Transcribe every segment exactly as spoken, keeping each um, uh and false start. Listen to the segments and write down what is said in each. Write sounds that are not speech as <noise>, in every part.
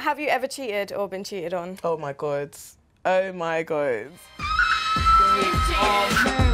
Have you ever cheated or been cheated on? Oh my god. Oh my god. Oh, no.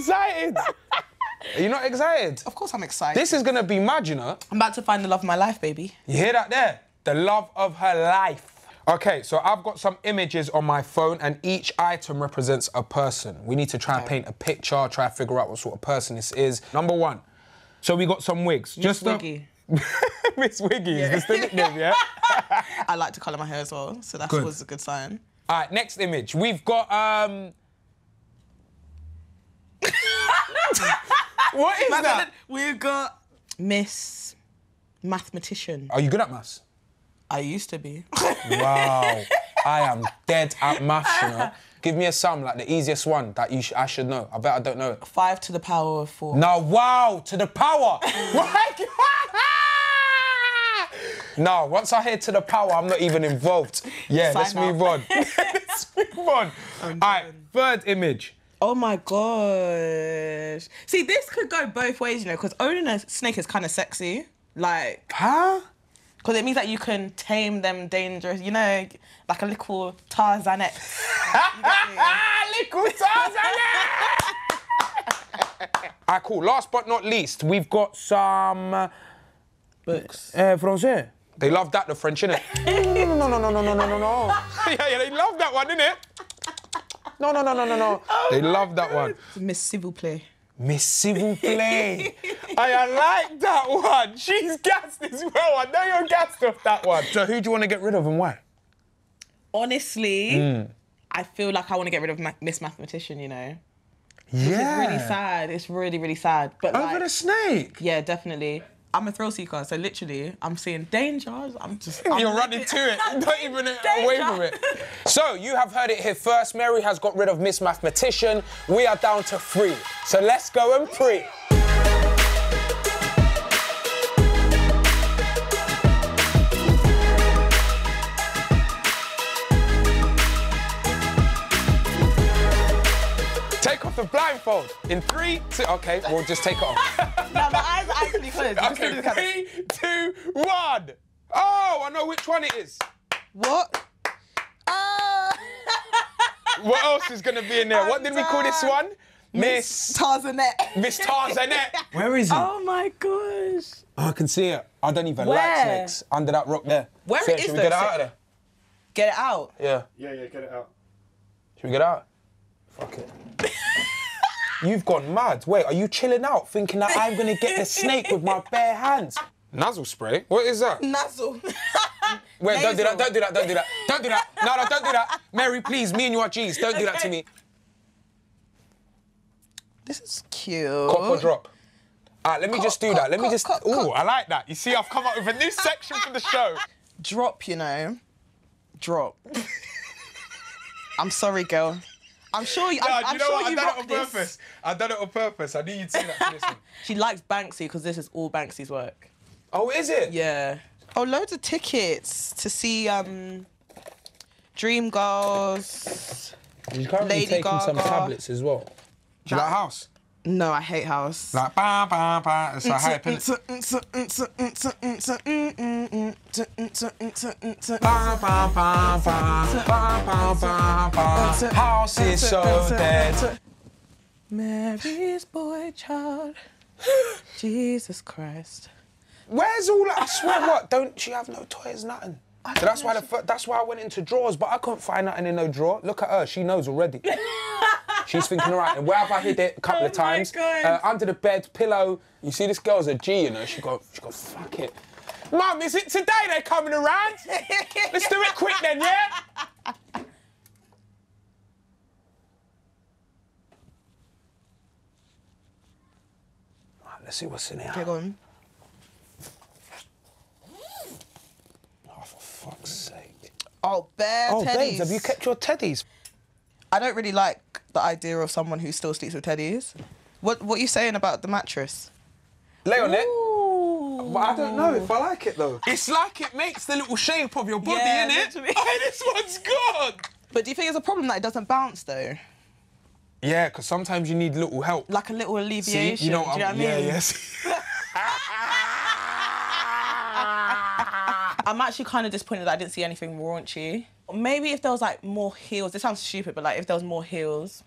Excited? Are you not excited? Of course I'm excited. This is gonna be mad, you know. I'm about to find the love of my life, baby. You hear that there? The love of her life. Okay, so I've got some images on my phone and each item represents a person. We need to try okay. and paint a picture, try and figure out what sort of person this is. Number one, so we got some wigs. Miss Just Wiggy. A... Miss Wiggy, yeah. Is this the nickname, yeah? I like to colour my hair as well, so that's good. Always a good sign. All right, next image. We've got... um. What is that? We've got Miss Mathematician. Are you good at maths? I used to be. Wow. I am dead at maths, you know. Give me a sum, like the easiest one that you sh I should know. I bet I don't know it. Five to the power of four. Now, wow, to the power. No, once I hear to the power, I'm not even involved. Yeah, Sign let's up. move on. Let's move on. All right, third image. Oh my gosh. See, this could go both ways, you know, because owning a snake is kind of sexy. Like... Huh? Because it means that you can tame them dangerous, you know, like a little Tarzanette. Little Tarzanette! All right, cool. Last but not least, we've got some... Books. Uh, Francais. They love that, the French, innit? No, no, no, no, no, no, no, no, no. Yeah, yeah, they love that one, innit? No, no, no, no, no, no. Oh they love that God. one. Miss Civil Play. Miss Civil Play. I, I like that one. She's gassed as well. I know you're gassed off that one. So who do you want to get rid of and why? Honestly, mm. I feel like I want to get rid of Ma Miss Mathematician, you know? Yeah. It's really sad. It's really, really sad. But Over like, the snake? Yeah, definitely. I'm a thrill seeker, so literally, I'm seeing dangers. I'm just... I'm You're running it. to it. You're not even danger. away from it. So, you have heard it here first. Mary has got rid of Miss Mathematician. We are down to three. So, let's go and pre. Take off the blindfold. In three, two... OK, we'll just take it off. No, my eyes are actually closed. OK, three, two, one. Oh, I know which one it is. What? Oh. What else is going to be in there? I'm what did done. we call this one? Miss... Tarzanette. Miss Tarzanette. Where is it? Oh, my gosh. Oh, I can see it. I don't even Where? like snakes. Under that rock there. Where so, is it? Should we get it out of there? Get it out? Yeah. Yeah, yeah, get it out. Should we get it out? Fuck it. You've gone mad. Wait, are you chilling out thinking that I'm going to get the snake with my bare hands? Nuzzle spray? What is that? Nuzzle. Wait, don't do that, don't do that, don't do that. Don't do that. No, no, don't do that. Mary, please, me and you are G's. Don't do okay. that to me. This is cute. Cop or drop? All right, let me cop, just do cop, that. Let cop, me just... Cop, Ooh, cop. I like that. You see, I've come up with a new section for the show. Drop, you know. Drop. I'm sorry, girl. I'm sure you. No, I'm, I'm you know sure what? I've done it on this. purpose. I've done it on purpose. I knew you'd say that for this one. She likes Banksy because this is all Banksy's work. Oh, is it? Yeah. Oh, loads of tickets to see um, Dreamgirls. You're currently Lady taking Gaga. some tablets as well. Do you like house? No, I hate house. Like ba ba ba. It's a hype. House is so dead. Mary's boy child. Jesus Christ. Where's all that? I swear, what? Don't you have no toys, nothing? So that's why the that's why I went into drawers, but I couldn't find nothing in no drawer. Look at her, she knows already. She's thinking, all right, and where have I hid it a couple oh of times? Uh, under the bed, pillow. You see, this girl's a G, you know. She go, she go, fuck it. Mum, is it today they're coming around? Let's do it quick then, yeah? All right, let's see what's in here. Okay, go on. Oh, for fuck's sake. Oh, bear oh, teddies. Oh, babes, have you kept your teddies? I don't really like the idea of someone who still sleeps with teddies. What What are you saying about the mattress? Lay on it. But I don't know if I like it though. It's like it makes the little shape of your body, yeah, innit? Oh, this one's good. But do you think it's a problem that it doesn't bounce though? Yeah, because sometimes you need little help. Like a little alleviation. See, you know, do you know what I mean? Yeah, yes. I'm actually kind of disappointed that I didn't see anything raunchy. Maybe if there was like more heels. This sounds stupid, but like if there was more heels.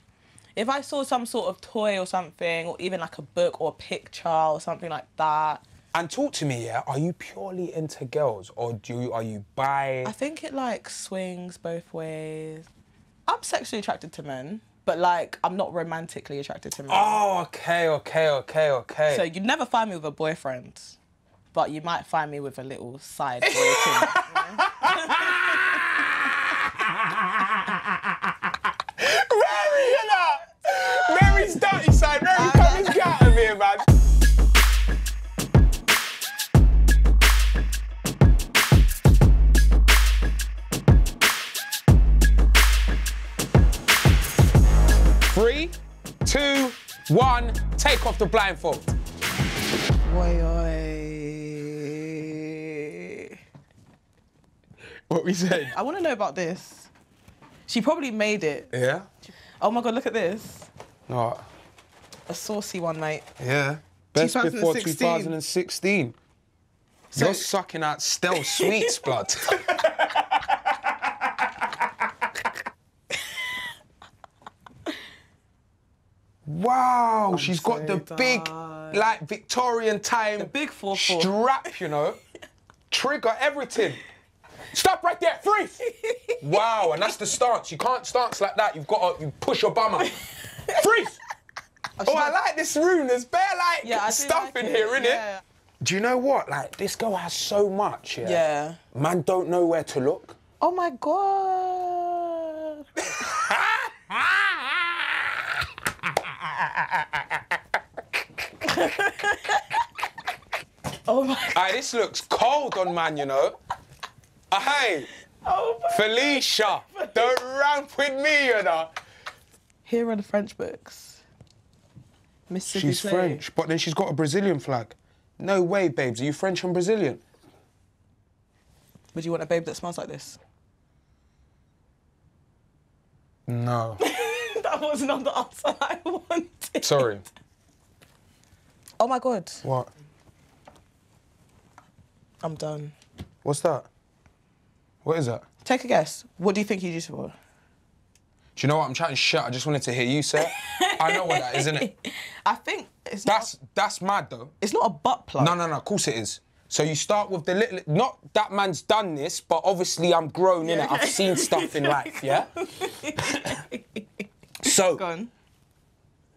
If I saw some sort of toy or something, or even like a book or a picture or something like that. And talk to me, yeah? Are you purely into girls or do you, are you bi? I think it like swings both ways. I'm sexually attracted to men, but like I'm not romantically attracted to men. Oh, okay, okay, okay, okay. So you'd never find me with a boyfriend, but you might find me with a little side boy too. you know? <laughs> Mary, you know? Mary's dirty side. Mary, come and get out of here, man. Three, two, one, take off the blindfold. Oi, oi. What we said? I want to know about this. She probably made it. Yeah? Oh my God, look at this. What? A saucy one, mate. Yeah. Best before two thousand sixteen. So... You're sucking out stale sweets, blood. Wow, I'm she's so got the dark. Big, like, Victorian time the big four four. Strap, you know? Trigger everything. Stop right there, freeze! Wow, and that's the stance. You can't stance like that. You've got to you push your bum out. Freeze! Oh, oh I like... like this room. There's bare, like, yeah, stuff like in it. Here, innit? Yeah. Do you know what? Like, this girl has so much, yeah? Yeah. Man don't know where to look. Oh, my God. Oh my God. Aye, this looks cold on man, you know. Aye. Oh my Felicia, God. Don't ramp with me, you know. Here are the French books. Mississippi she's Play. French, but then she's got a Brazilian flag. No way, babes. Are you French and Brazilian? Would you want a babe that smells like this? No. That was not the answer I wanted. Sorry. Oh my God. What? I'm done. What's that? What is that? Take a guess. What do you think you do for? Do you know what? I'm chatting shit. I just wanted to hear you say it. I know what that is, innit? I think it's that's, not... That's mad, though. It's not a butt plug. No, no, no. Of course it is. So you start with the little... Not that man's done this, but obviously I'm grown, innit? I've seen stuff in life, yeah? So, go on.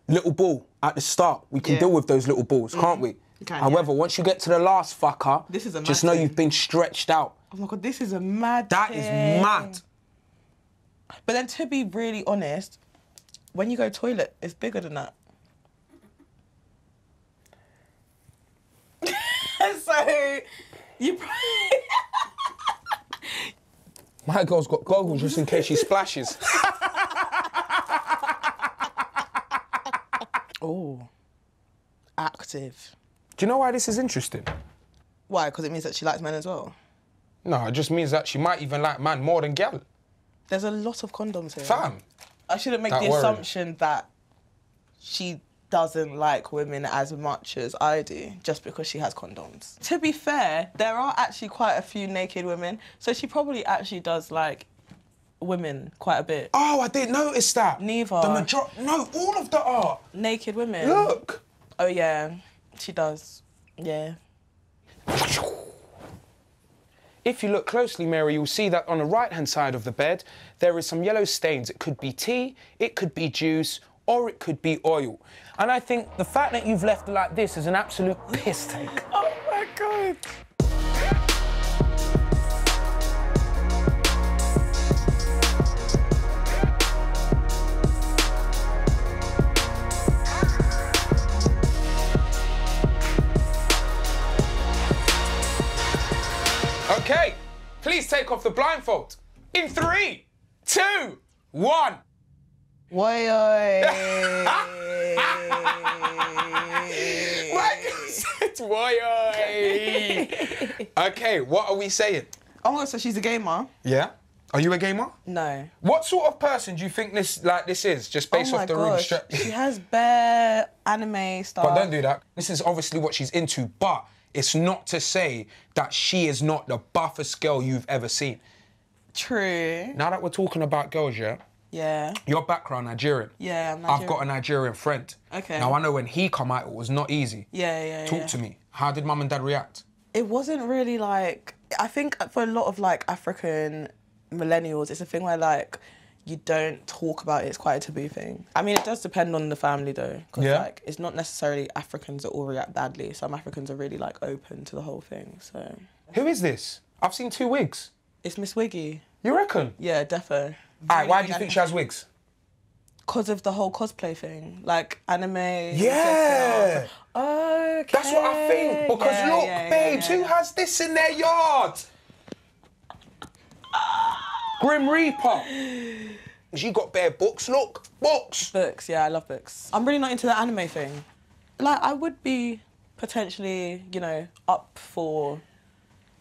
Little ball at the start. We can yeah. deal with those little balls, can't we? You can, However, yeah. once you get to the last fucker, this is a mad just know thing. You've been stretched out. Oh my God, this is a mad That thing. Is mad. But then to be really honest, when you go toilet, it's bigger than that. So, you probably... My girl's got goggles just in case she splashes. Oh, active. Do you know why this is interesting? Why? Because it means that she likes men as well? No, it just means that she might even like man more than gal. There's a lot of condoms here. Fam. I shouldn't make the assumption that she doesn't like women as much as I do, just because she has condoms. To be fair, there are actually quite a few naked women, so she probably actually does like women quite a bit. Oh, I didn't notice that. Neither. The major- No, all of that are. Naked women. Look. Oh, yeah, she does. Yeah. If you look closely, Mary, you'll see that on the right-hand side of the bed, there is some yellow stains. It could be tea, it could be juice, or it could be oil. And I think the fact that you've left it like this is an absolute piss take. Oh, my God. Okay, please take off the blindfold in three, two, one. Why? Why you said why? Okay, what are we saying? Oh, so she's a gamer. Yeah. Are you a gamer? No. What sort of person do you think this like this is? Just based oh off the room strap. She has bare anime stuff. But don't do that. This is obviously what she's into, but it's not to say that she is not the buffest girl you've ever seen. True. Now that we're talking about girls, yeah. Yeah. Your background, Nigerian. Yeah, I'm Nigerian. I've got a Nigerian friend. Okay. Now I know when he come out, it was not easy. Yeah, yeah. Talk yeah. to me. How did mum and dad react? It wasn't really like I think for a lot of like African millennials, it's a thing where like you don't talk about it. It's quite a taboo thing. I mean, it does depend on the family though, because yeah. like it's not necessarily Africans that all react badly. Some Africans are really like open to the whole thing. So who is this? I've seen two wigs. It's Miss Wiggy. You reckon? Yeah, defo. Alright, why do you think she has wigs? Because of the whole cosplay thing, like anime. Yeah. Okay. That's what I think. Because yeah, look, yeah, babes, yeah, yeah. who has this in their yard? Grim Reaper. She got bare books, look, books. Books, yeah, I love books. I'm really not into the anime thing. Like, I would be potentially, you know, up for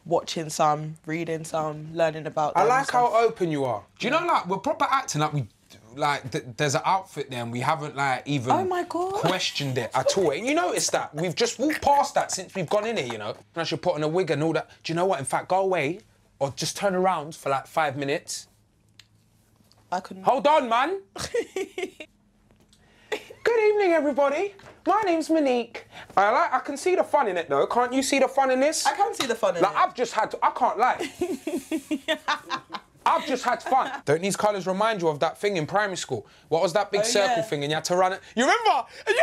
watching some, reading some, learning about them. I like how open you are. Do you know, like, we're proper acting like we, like, th there's an outfit there and we haven't, like, even oh my God. questioned it at all. And you notice that. We've just walked past that since we've gone in here, you know. And I should put on a wig and all that. Do you know what? In fact, go away or just turn around for, like, five minutes. I couldn't. Hold on, man. Good evening, everybody. My name's Monique. I like. I can see the fun in it, though. Can't you see the fun in this? I can see the fun in like, it. Like, I've just had to... I can't lie. I've just had fun. Don't these colours remind you of that thing in primary school? What was that big oh, circle yeah. thing and you had to run it? You remember? And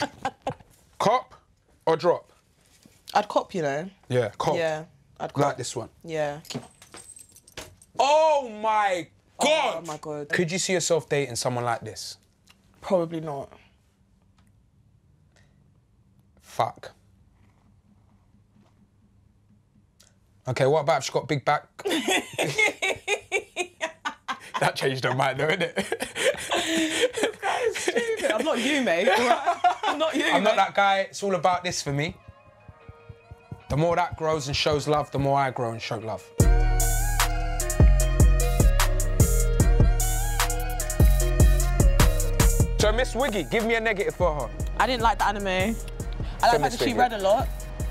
you... Cop or drop? I'd cop, you know. Yeah, cop. Yeah, I'd cop. Like this one? Yeah. Oh, my... God! Oh, my God. Could you see yourself dating someone like this? Probably not. Fuck. Okay, what about if she got big back? That changed her mind though, innit? This guy is stupid. I'm not you, mate. I'm not you, I'm mate. not that guy. It's all about this for me. The more that grows and shows love, the more I grow and show love. So, Miss Wiggy, give me a negative for her. I didn't like the anime. I like the fact that she read a lot.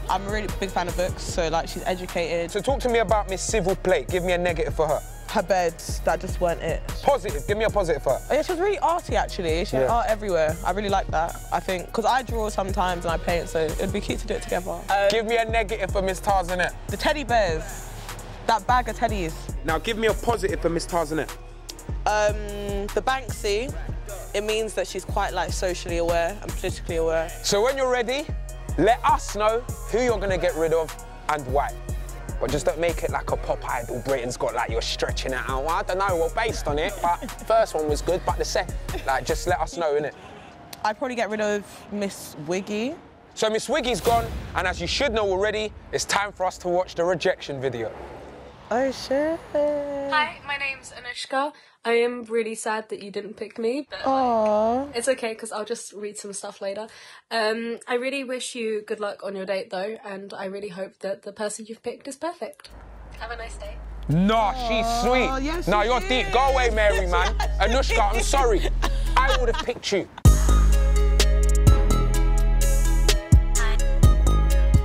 I'm a really big fan of books, so, like, she's educated. So, talk to me about Miss Civil Plate. Give me a negative for her. Her beds, that just weren't it. Positive. Give me a positive for her. Oh, yeah, she was really arty, actually. She had yeah. art everywhere. I really like that, I think. Because I draw sometimes and I paint, so it'd be cute to do it together. Um, give me a negative for Miss Tarzanette. The teddy bears. That bag of teddies. Now, give me a positive for Miss Tarzanette. Um, the Banksy. It means that she's quite like socially aware and politically aware. So when you're ready, let us know who you're gonna get rid of and why. But just don't make it like a pop idol Britain's got, like you're stretching it out. I don't know, well, based on it, but first one was good, but the second, like just let us know, innit? I'd probably get rid of Miss Wiggy. So Miss Wiggy's gone, and as you should know already, it's time for us to watch the rejection video. Oh, shit. Hi, my name's Anushka. I am really sad that you didn't pick me, but like, it's okay because I'll just read some stuff later. Um, I really wish you good luck on your date though, and I really hope that the person you've picked is perfect. Have a nice day. Nah, aww. She's sweet. Yes, nah, you're is. deep. Go away, Mary, man. Anushka, I'm sorry. I would have picked you.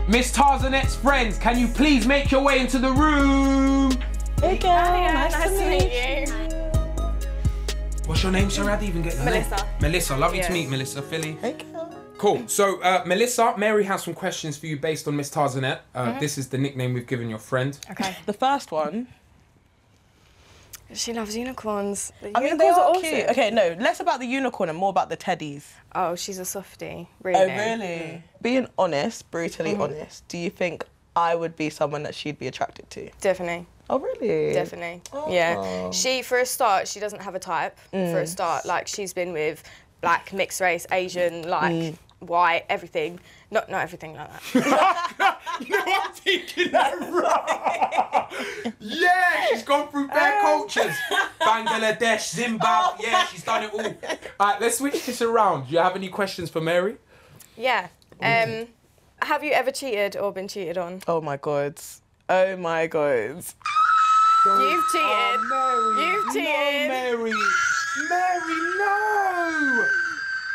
Miss Tarzanette's friends, can you please make your way into the room? Hey, girl. Hiya, nice, nice to meet you. To meet you. What's your name, sorry? I didn't even get your Melissa. name. Melissa. Melissa, lovely yes. to meet you, Melissa Filly. Hey, girl. Cool. So, uh, Melissa, Mary has some questions for you based on Miss Tarzanette. Uh, mm-hmm. This is the nickname we've given your friend. Okay. The first one. She loves unicorns. The I unicorns mean, they are, are awesome. cute. Okay, no, less about the unicorn and more about the teddies. Oh, she's a softie. Really? Oh, really? Mm. Being honest, brutally mm-hmm. honest, do you think I would be someone that she'd be attracted to? Definitely. Oh, really? Definitely. Oh. Yeah. She, for a start, she doesn't have a type, mm. for a start. Like, she's been with, like, mixed race, Asian, like, mm. white, everything. Not not everything like that. No, I'm thinking that wrong. Yeah, she's gone through bare cultures. Bangladesh, Zimbabwe. Oh, yeah, she's done it all. All right, let's switch this around. Do you have any questions for Mary? Yeah. Um, have you ever cheated or been cheated on? Oh, my God. Oh, my God. You've cheated. Oh, Mary. You've cheated. No, Mary. Mary, no.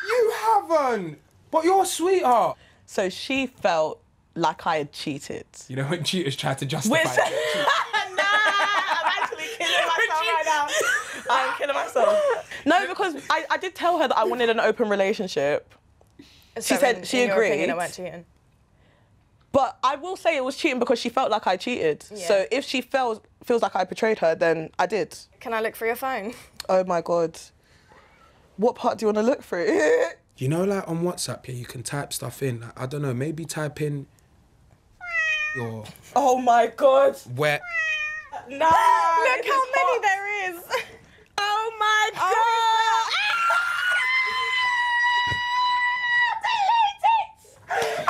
You haven't. But you're a sweetheart. So she felt like I had cheated. You know when cheaters try to justify it? Nah, I'm actually killing myself right now. I'm killing myself. No, because I, I did tell her that I wanted an open relationship. So she said in, she in agreed. Your opinion, I weren't cheating. But I will say it was cheating because she felt like I cheated. Yeah. So if she feels feels like I betrayed her, then I did. Can I look through your phone? Oh my God. What part do you want to look through? You know, like on WhatsApp, yeah, you can type stuff in. Like, I don't know, maybe type in your... Oh my God. Where? No. Look how hot. Many there is. Oh my God. Oh. Delete it.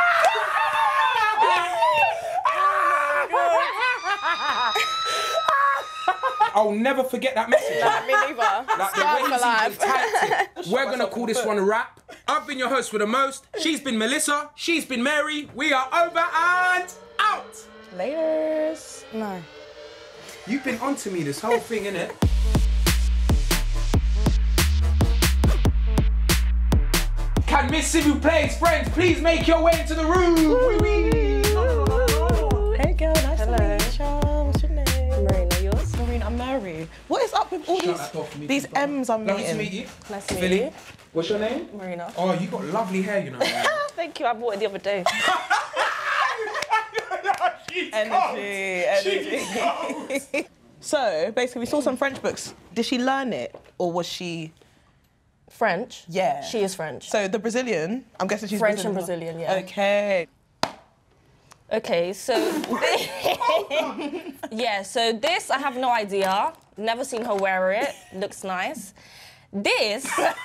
I'll never forget that message. Like, me neither. Like, the way he's life. Even typed it. We're going to call this one a wrap. I've been your host for the most. She's been Melissa. She's been Mary. We are over and out. Laters. No. You've been onto me this whole thing, innit? Can Miss Sivu plays friends, please make your way into the room. Ooh. Ooh. Hey, girl. Nice Hello. to meet you. I'm Mary. What is up with all Shut these, these M's I'm meeting? Nice to meet you. Nice to meet Philly. you. What's your name? Marina. Oh, you got lovely hair, you know. Thank you, I bought it the other day. She's energy, cold. energy. She's so, basically, we saw some French books. Did she learn it, or was she... French? Yeah. She is French. So, the Brazilian, I'm guessing she's French Brazilian. French and Brazilian, yeah. OK. Okay, so yeah, so this I have no idea. Never seen her wear it. Looks nice. This we went,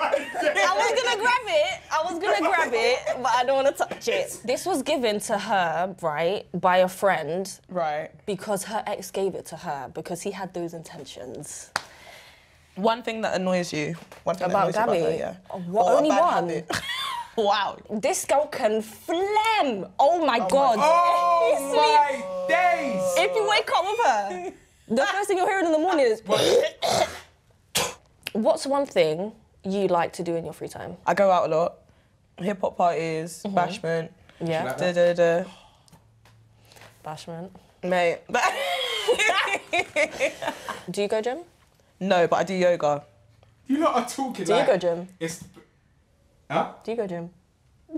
I was gonna grab it. I was gonna grab it, but I don't want to touch it. This was given to her, right, by a friend, right? Because her ex gave it to her because he had those intentions. One thing that annoys you. One thing about that annoys Gabby. You about her, yeah. Or only one. Wow. This girl can phlegm. Oh, my oh God. My, oh, my days. If you wake up with her, the first thing you're hearing in the morning is... What's one thing you like to do in your free time? I go out a lot. Hip-hop parties, mm-hmm. bashment. Yeah. Da, da, da. Bashment. Mate. Do you go gym? No, but I do yoga. You lot are talking Do like you go gym? It's... Huh? Do you go gym?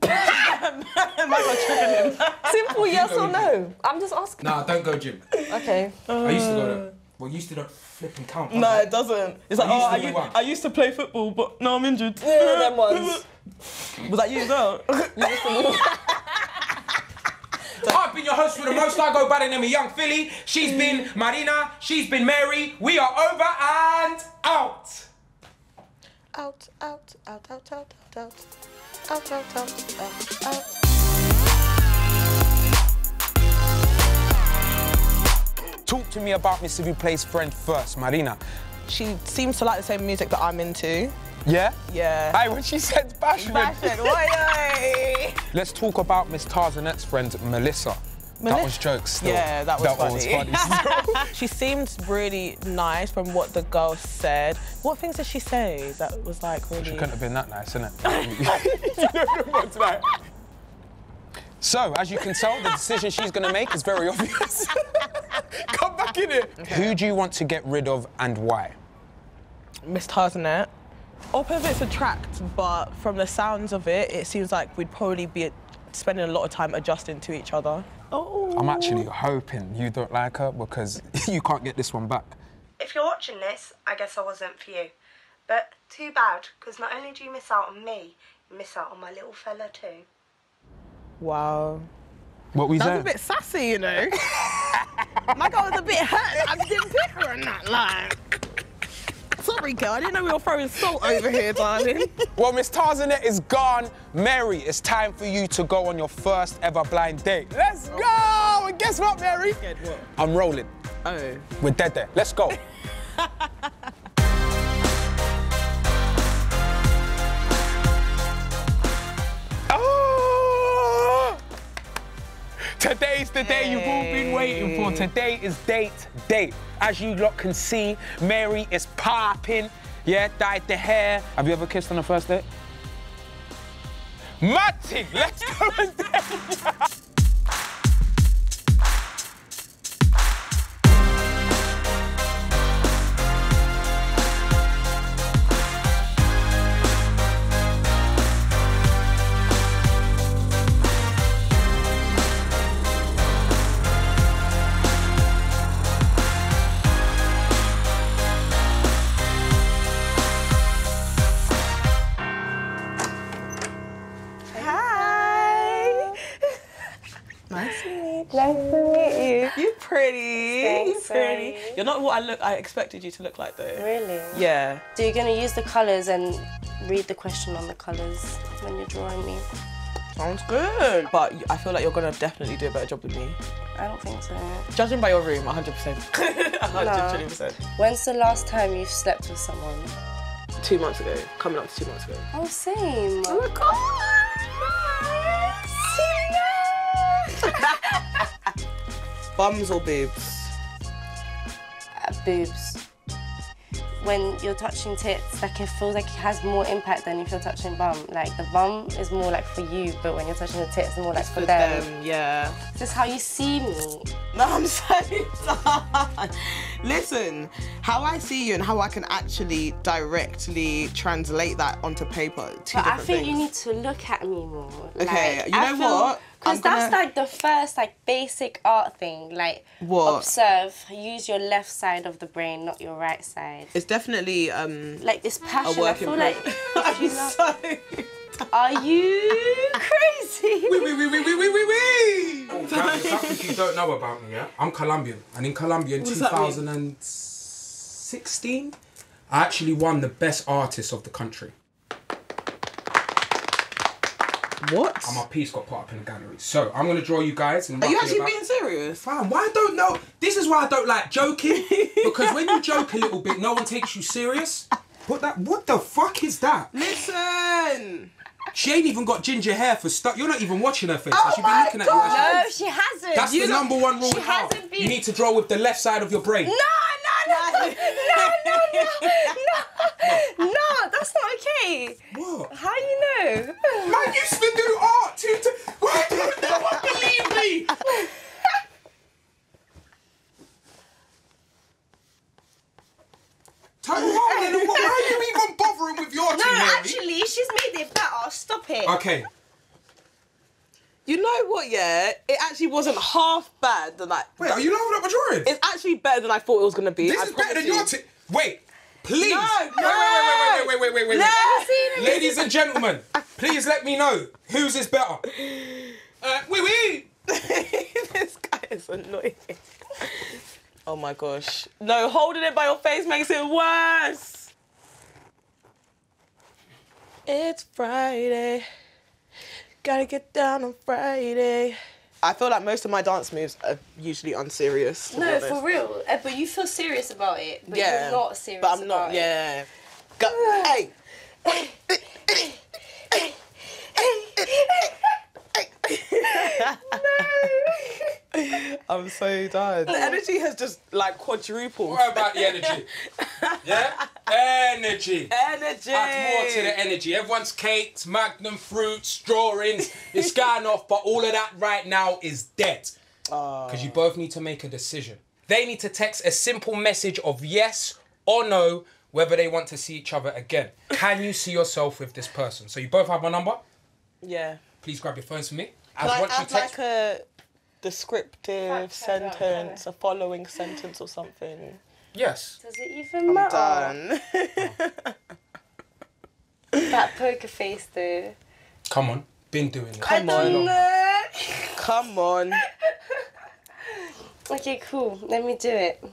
Simple yes or no. I'm just asking. Nah, don't go gym. Okay. Uh... I used to go to... Well, used to don't flipping count. No, like, it doesn't. It's like, oh, I used, I used to play football, but now I'm injured. Yeah, them ones. Was that you as well? I've been your host for the most. I go by the name of Yung Filly. She's been Marina. She's been Mary. We are over and out. Out, out, out, out, out, out, out, out, out, out, out, out. Talk to me about Miss Sivu Plays Friend first, Marina. She seems to like the same music that I'm into. Yeah? Yeah. Hey, when she said bashment. Bashment, why? Let's talk about Miss Tarzanette's friend, Melissa. Melissa? That was jokes still. Yeah, that was that funny. Was funny She seemed really nice from what the girl said. What things did she say that was like really... She couldn't have been that nice, innit? You know what like. So, as you can tell, the decision she's going to make is very obvious. Come back in it. Okay. Who do you want to get rid of and why? Miss Tarzanette. All of it's a tract, but from the sounds of it, it seems like we'd probably be spending a lot of time adjusting to each other. Oh. I'm actually hoping you don't like her because you can't get this one back. If you're watching this, I guess I wasn't for you. But too bad, because not only do you miss out on me, you miss out on my little fella too. Wow. What we That was a bit sassy, you know. My girl was a bit hurt. I didn't pick her in that line. Sorry, girl, I didn't know we were throwing salt over here, darling. Well, Miss Tarzanette is gone. Mary, it's time for you to go on your first ever blind date. Let's go! And guess what, Mary? What? I'm rolling. Oh. With Dede. Let's go. Oh! Today's the day hey. You've all been waiting for. Today is date date. As you lot can see, Mary is popping. Yeah, dyed the hair. Have you ever kissed on a first date? Matty, let's go and date. You're not what I look. I expected you to look like, though. Really? Yeah. So you're going to use the colours and read the question on the colours when you're drawing me? Sounds good. But I feel like you're going to definitely do a better job than me. I don't think so. Judging by your room, one hundred percent. one hundred percent. No. When's the last time you've slept with someone? Two months ago. Coming up to two months ago. Oh, same. Oh, my God. Serious. Bums or boobs? Boobs. When you're touching tits, like it feels like it has more impact than if you're touching bum. Like the bum is more like for you, but when you're touching the tits, it's more like it's for, for them. them. Yeah. This is how you see me. No, I'm so done. Listen, how I see you and how I can actually directly translate that onto paper. Two but I think things. You need to look at me more. Okay, like, you know I feel, what? Because gonna... that's like the first like basic art thing. Like what? Observe, use your left side of the brain, not your right side. It's definitely um like this passion. A work I feel in like I'm so Are you crazy? Wee wee wee wee wee wee wee wee! Oh, guys, something you don't know about me, yeah? I'm Colombian, and in Colombia in two thousand sixteen, I actually won the best artist of the country. What? And my piece got put up in a gallery. So I'm gonna draw you guys. And are you actually about... being serious? Fam, why I don't know? This is why I don't like joking, because when you joke a little bit, no one takes you serious. What that? What the fuck is that? Listen. She ain't even got ginger hair for stuff. You're not even watching her face. Oh, she's been looking at you. No, she hasn't. That's the number one rule of art. You need to draw with the left side of your brain. No, no, no, no, no, no, no. That's not okay. What? How do you know? Man used to do art too. Why don't no one believe me? Turn around, and why are you even bothering with your team? No, actually, she's made it better. Stop it. Okay. You know what, yeah? It actually wasn't half bad than I... Wait, are you laughing at my drawing? It's actually better than I thought it was going to be. This is better than your team. Wait, please. No, no. Wait, wait, wait, wait, wait, wait, wait, wait. Ladies and gentlemen, please let me know whose is better. Uh, wee wee. This guy is annoying. Oh my gosh. No, holding it by your face makes it worse. It's Friday. Gotta get down on Friday. I feel like most of my dance moves are usually unserious. No, for real. Uh, but you feel serious about it. But yeah, you're not serious about it. But I'm not, yeah. Go, hey. No. I'm so tired. The energy has just like quadrupled. What about the energy? Yeah? Energy. Energy. Add more to the energy. Everyone's cakes, magnum fruits, drawings. It's gone off, but all of that right now is dead. Because oh. you both need to make a decision. They need to text a simple message of yes or no, whether they want to see each other again. Can you see yourself with this person? So you both have my number? Yeah. Please grab your phones for me. Can I add like a descriptive sentence, a following sentence or something? Yes. Does it even I'm matter? Done. Oh. That poker face though. Come on, been doing it. Come I on. Don't know. Come on. Okay, cool. Let me do it. I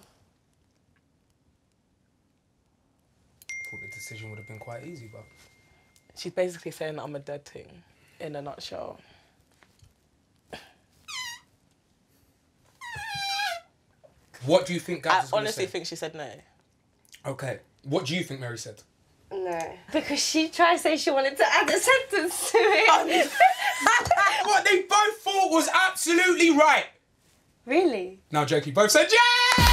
thought the decision would have been quite easy, but she's basically saying that I'm a dead thing, in a nutshell. What do you think Gabs is gonna say? I honestly think she said no. Okay. What do you think Mary said? No. Because she tried to say she wanted to add a sentence to it. What they both thought was absolutely right. Really? Now, Jokey both said yeah!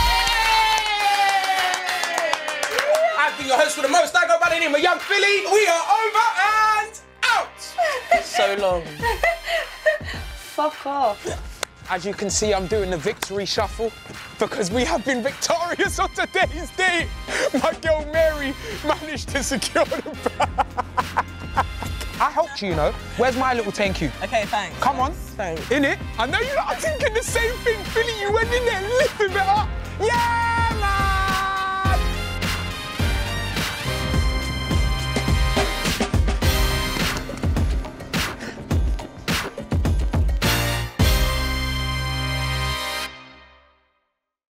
I've been your host for the most. I go by the name of Yung Filly. We are over and out! So long. Fuck off. As you can see, I'm doing the victory shuffle because we have been victorious on today's date. My girl Mary managed to secure the bag. I helped you, you know. Where's my little thank you? Okay, thanks. Come on. Thanks. In it. I know you're not thinking the same thing, Filly. You went in there and lifted it up. Yeah!